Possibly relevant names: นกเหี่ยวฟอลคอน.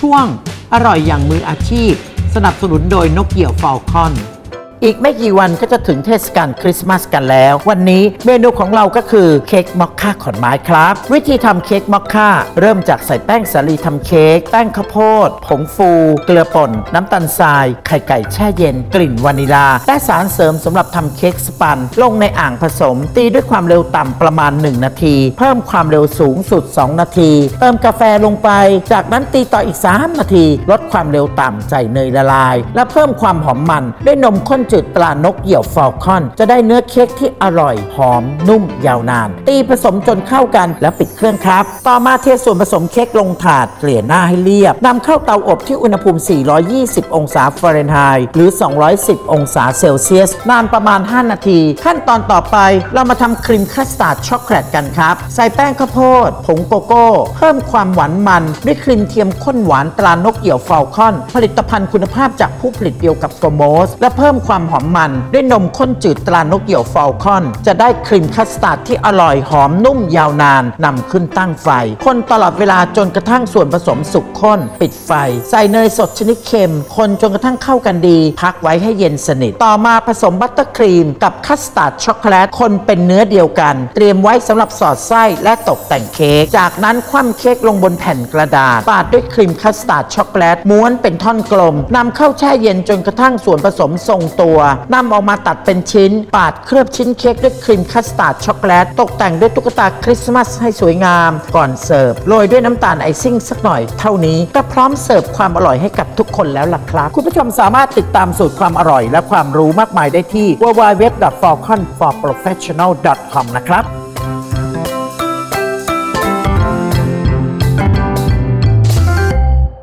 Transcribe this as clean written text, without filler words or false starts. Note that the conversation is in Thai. ช่วงอร่อยอย่างมืออาชีพสนับสนุนโดยนกเหี่ยวฟอลคอนอีกไม่กี่วันก็จะถึงเทศกาลคริสต์มาสกันแล้ววันนี้เมนูของเราก็คือเค้กมอคค่าขอนไม้ครับวิธีทำเค้กมอคค่าเริ่มจากใส่แป้งสาลีทำเค้กแป้งข้าวโพดผงฟูเกลือป่นน้ำตาลทรายไข่ไก่แช่เย็นกลิ่นวานิลาและสารเสริมสำหรับทำเค้กสปันลงในอ่างผสมตีด้วยความเร็วต่ำประมาณ1นาทีเพิ่มความเร็วสูงสุด2นาทีเติมกาแฟลงไปจากนั้นตีต่ออีก3นาทีลดความเร็วต่ำใส่เนยละลายและเพิ่มความหอมมันด้วยนมข้นจุดตรานกเหี่ยวฟอลคอนจะได้เนื้อเค้กที่อร่อยหอมนุ่มยาวนานตีผสมจนเข้ากันแล้วปิดเครื่องครับต่อมาเทส่วนผสมเค้กลงถาดเกลี่ยหน้าให้เรียบนำเข้าเตาอบที่อุณหภูมิ420องศาฟาเรนไฮต์หรือ210องศาเซลเซียสนานประมาณ5นาทีขั้นตอนต่อไปเรามาทำครีมคัสตาร์ดช็อกโกแลตกันครับใส่แป้งข้าวโพดผงโกโก้เพิ่มความหวานมันด้วยครีมเทียมข้นหวานตรานกเหี่ยวฟอลคอนผลิตภัณฑ์คุณภาพจากผู้ผลิตเดียวกับโกโมสและเพิ่มความหอมมันด้วยนมข้นจืดตรานกเหี่ยวฟอลคอนจะได้ครีมคัสตาร์ดที่อร่อยหอมนุ่มยาวนานนำขึ้นตั้งไฟคนตลอดเวลาจนกระทั่งส่วนผสมสุกข้นปิดไฟใส่เนยสดชนิดเค็มคนจนกระทั่งเข้ากันดีพักไว้ให้เย็นสนิทต่อมาผสมบัตเตอร์ครีมกับคัสตาร์ดช็อกโกแลตคนเป็นเนื้อเดียวกันเตรียมไว้สำหรับสอดไส้และตกแต่งเค้กจากนั้นคว่ำเค้กลงบนแผ่นกระดาษปาดด้วยครีมคัสตาร์ดช็อกโกแลตม้วนเป็นท่อนกลมนำเข้าแช่เย็นจนกระทั่งส่วนผสมทรงตัวนำออกมาตัดเป็นชิ้นปาดเคลือบชิ้นเค้กด้วยครีมคัสตาร์ดช็อกโกแลตตกแต่งด้วยตุ๊กตาคริสต์มาสให้สวยงามก่อนเสิร์ฟโรยด้วยน้ำตาลไอซิ่งสักหน่อยเท่านี้ก็พร้อมเสิร์ฟความอร่อยให้กับทุกคนแล้วล่ะครับคุณผู้ชมสามารถติดตามสูตรความอร่อยและความรู้มากมายได้ที่ www.falconforprofessional.com นะครับ